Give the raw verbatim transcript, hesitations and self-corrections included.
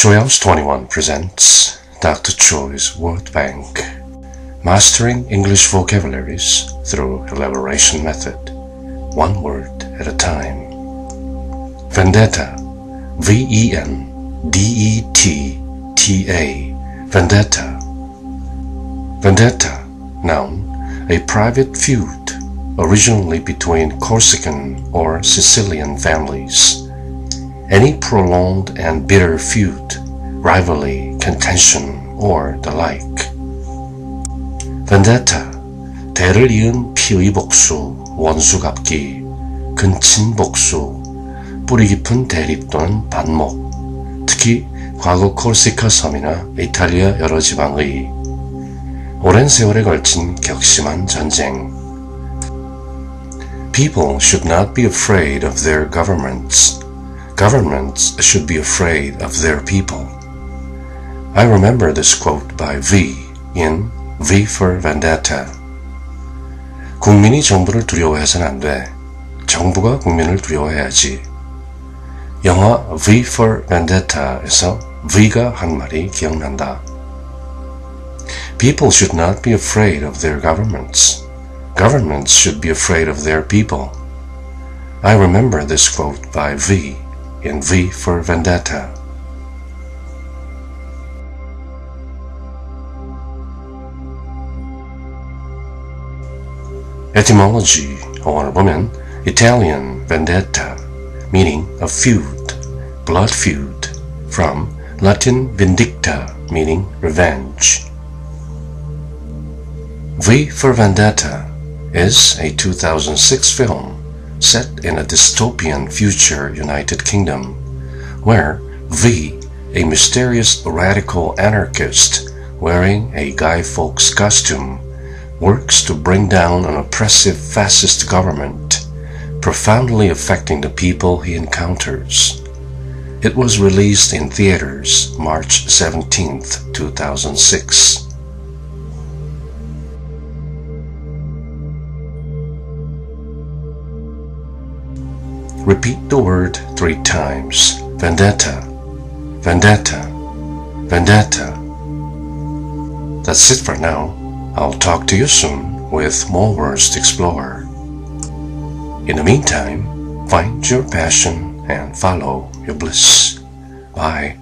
Choi's twenty-one presents Doctor Choi's WordBank, Mastering English Vocabularies Through Elaboration Method, One Word at a Time. Vendetta, V E N D E T T A, Vendetta. Vendetta, noun, a private feud, originally between Corsican or Sicilian families. Any prolonged and bitter feud, rivalry, contention, or the like. Vendetta, 대를 이은 피의 복수, 원수 갚기, 근친 복수, 뿌리 깊은 대립 또는 반목, 특히 과거 코르시카 섬이나 이탈리아 여러 지방의 오랜 세월에 걸친 격심한 전쟁. People should not be afraid of their governments. Governments should be afraid of their people. I remember this quote by V in V for Vendetta. 국민이 정부를 두려워해서는 안 돼. 정부가 국민을 두려워해야지. 영화 V for Vendetta에서 V가 한 말이 기억난다. People should not be afraid of their governments. Governments should be afraid of their people. I remember this quote by V in V for Vendetta. Etymology, or woman, Italian vendetta, meaning a feud, blood feud, from Latin vindicta, meaning revenge. V for Vendetta is a two thousand six film set in a dystopian future United Kingdom, where V, a mysterious radical anarchist wearing a Guy Fawkes costume, works to bring down an oppressive fascist government, profoundly affecting the people he encounters. It was released in theaters March seventeenth, two thousand six. Repeat the word three times. Vendetta, vendetta, vendetta. That's it for now. I'll talk to you soon with more words to explore. In the meantime, find your passion and follow your bliss. Bye.